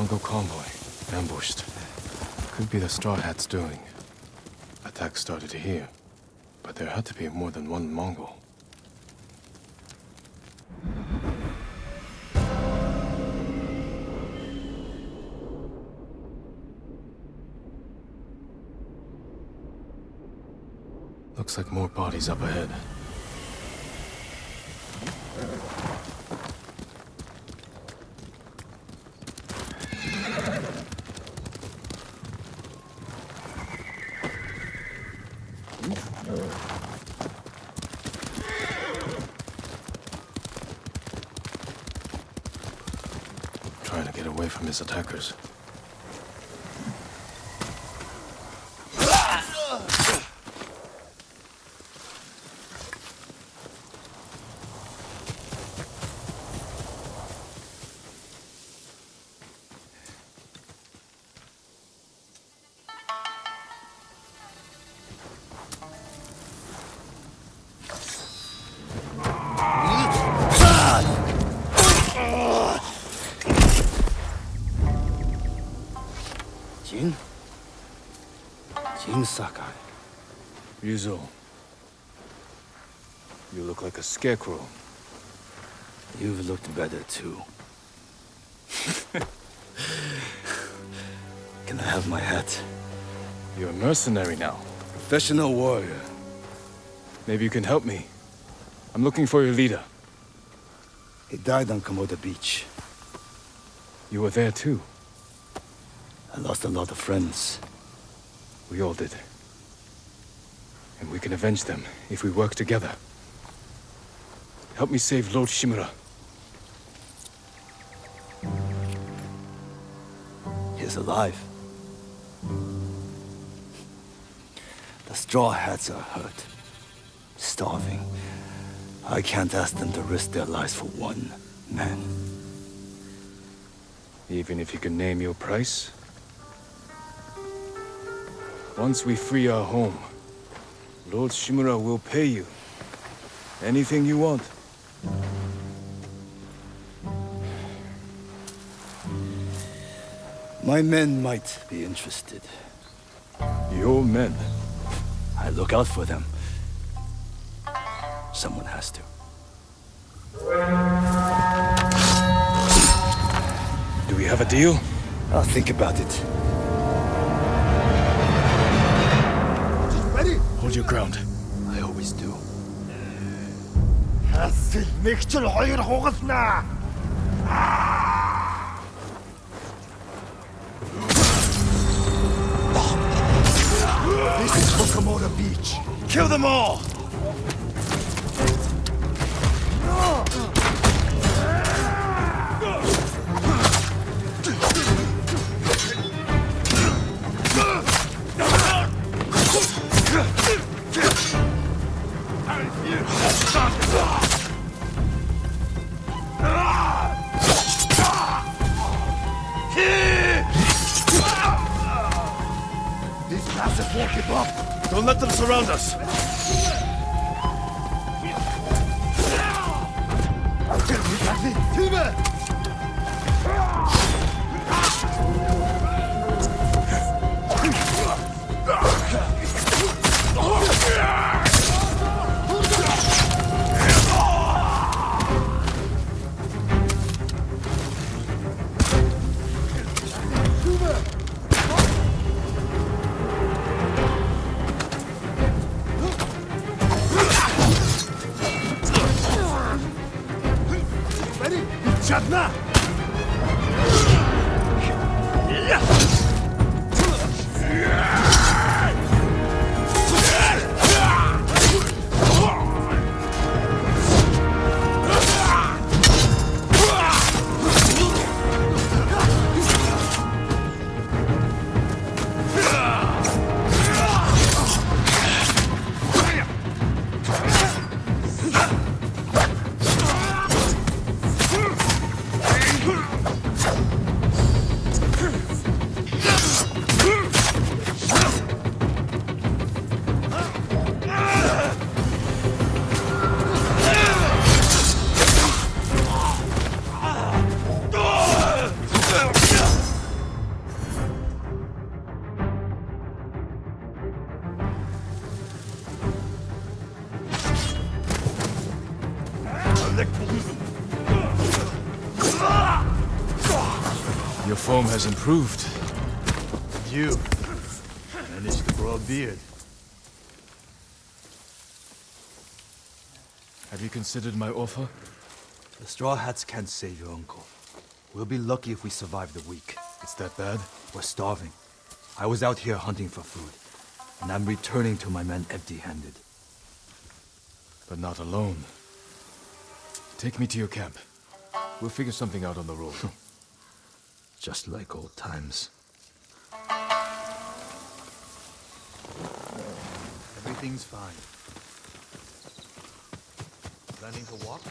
Mongol convoy. Ambushed. Could be the Straw Hats' doing. Attack started here, but there had to be more than one Mongol. Looks like more bodies up ahead. Trying to get away from his attackers. Sakai. Yuzo. You look like a scarecrow. You've looked better, too. Can I have my hat? You're a mercenary now. Professional warrior. Maybe you can help me. I'm looking for your leader. He died on Komoda Beach. You were there, too. I lost a lot of friends. We all did. And we can avenge them if we work together. Help me save Lord Shimura. He's alive. The Straw Hats are hurt. Starving. I can't ask them to risk their lives for one man. Even if you can name your price? Once we free our home, Lord Shimura will pay you anything you want. My men might be interested. Your men? I look out for them. Someone has to. Do we have a deal? I'll think about it. Hold your ground. I always do. This is Fukumoto Beach. Kill them all! Don't let them surround us! Your form has improved. You managed to grow a beard. Have you considered my offer? The Straw Hats can't save your uncle. We'll be lucky if we survive the week. It's that bad? We're starving. I was out here hunting for food, and I'm returning to my men empty-handed. But not alone. Take me to your camp. We'll figure something out on the road. Just like old times. Everything's fine. Planning to walk?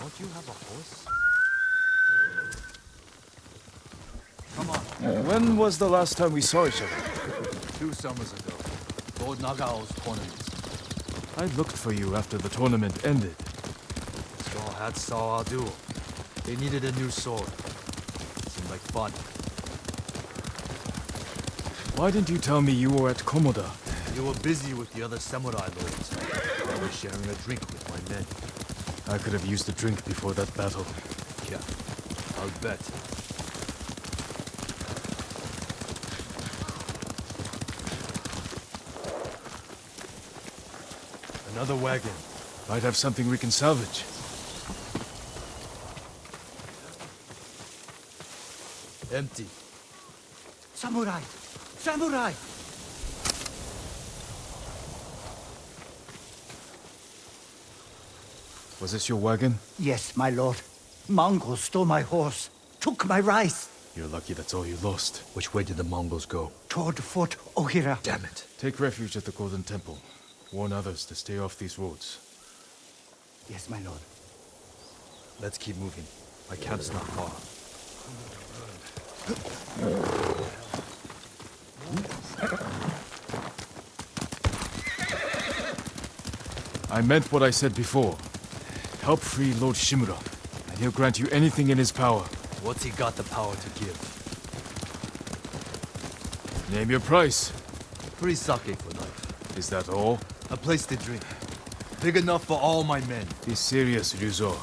Don't you have a horse? Come on. When was the last time we saw each other? 2 summers ago. Lord Nagao's tournament. I looked for you after the tournament ended. Straw Hats saw our duel. They needed a new sword. Seemed like fun. Why didn't you tell me you were at Komoda? You were busy with the other samurai lords. I was sharing a drink with my men. I could have used a drink before that battle. Yeah, I'll bet. Another wagon. Might have something we can salvage. Empty. Samurai! Samurai! Was this your wagon? Yes, my lord. Mongols stole my horse. Took my rice. You're lucky that's all you lost. Which way did the Mongols go? Toward Fort Ohira. Damn it. Take refuge at the Golden Temple. Warn others to stay off these roads. Yes, my lord. Let's keep moving. My camp's not far. I meant what I said before. Help free Lord Shimura, and he'll grant you anything in his power. What's he got the power to give? Name your price. Free sake for life. Is that all? A place to drink. Big enough for all my men. Be serious, Ryuzo.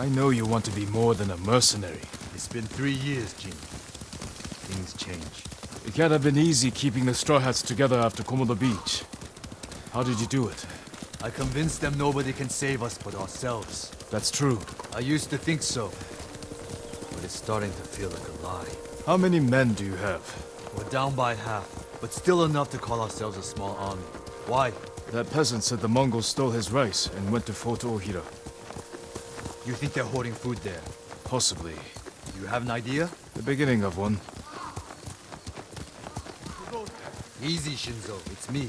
I know you want to be more than a mercenary. It's been 3 years, Jin. Things change. It can't have been easy keeping the Straw Hats together after Komoda Beach. How did you do it? I convinced them nobody can save us but ourselves. That's true. I used to think so. But it's starting to feel like a lie. How many men do you have? We're down by half, but still enough to call ourselves a small army. Why? That peasant said the Mongols stole his rice and went to Fort Ohira. You think they're hoarding food there? Possibly. You have an idea? The beginning of one. Easy, Shinzo. It's me.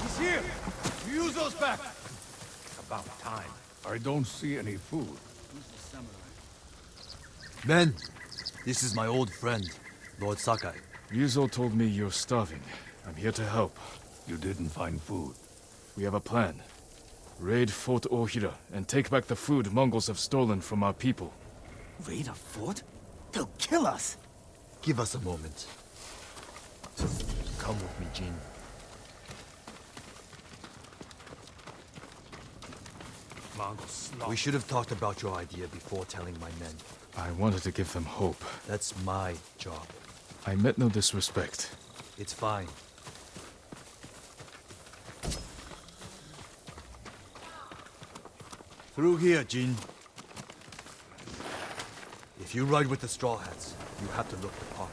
He's here! Yuzo's back! About time. I don't see any food. Who's the samurai? Men! This is my old friend, Lord Sakai. Yuzo told me you're starving. I'm here to help. You didn't find food. We have a plan. Raid Fort Ohira and take back the food Mongols have stolen from our people. Raid a fort? They'll kill us! Give us a moment. Come with me, Jin. We should have talked about your idea before telling my men. I wanted to give them hope. That's my job. I meant no disrespect. It's fine. Through here, Jin. If you ride with the Straw Hats, you have to look the part.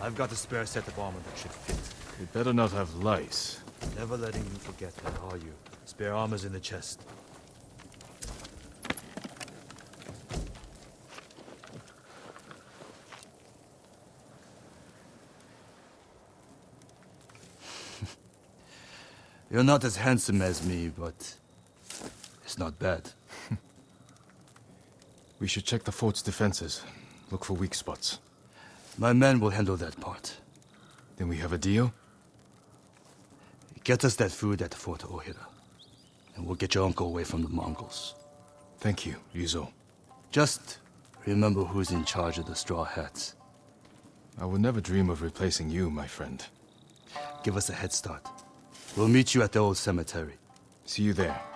I've got a spare set of armor that should fit. You better not have lice. Never letting you forget that, are you? Spare armor's in the chest. You're not as handsome as me, but it's not bad. We should check the fort's defenses. Look for weak spots. My men will handle that part. Then we have a deal? Get us that food at Fort Ohira, and we'll get your uncle away from the Mongols. Thank you, Yuzo. Just remember who's in charge of the Straw Hats. I will never dream of replacing you, my friend. Give us a head start. We'll meet you at the old cemetery. See you there.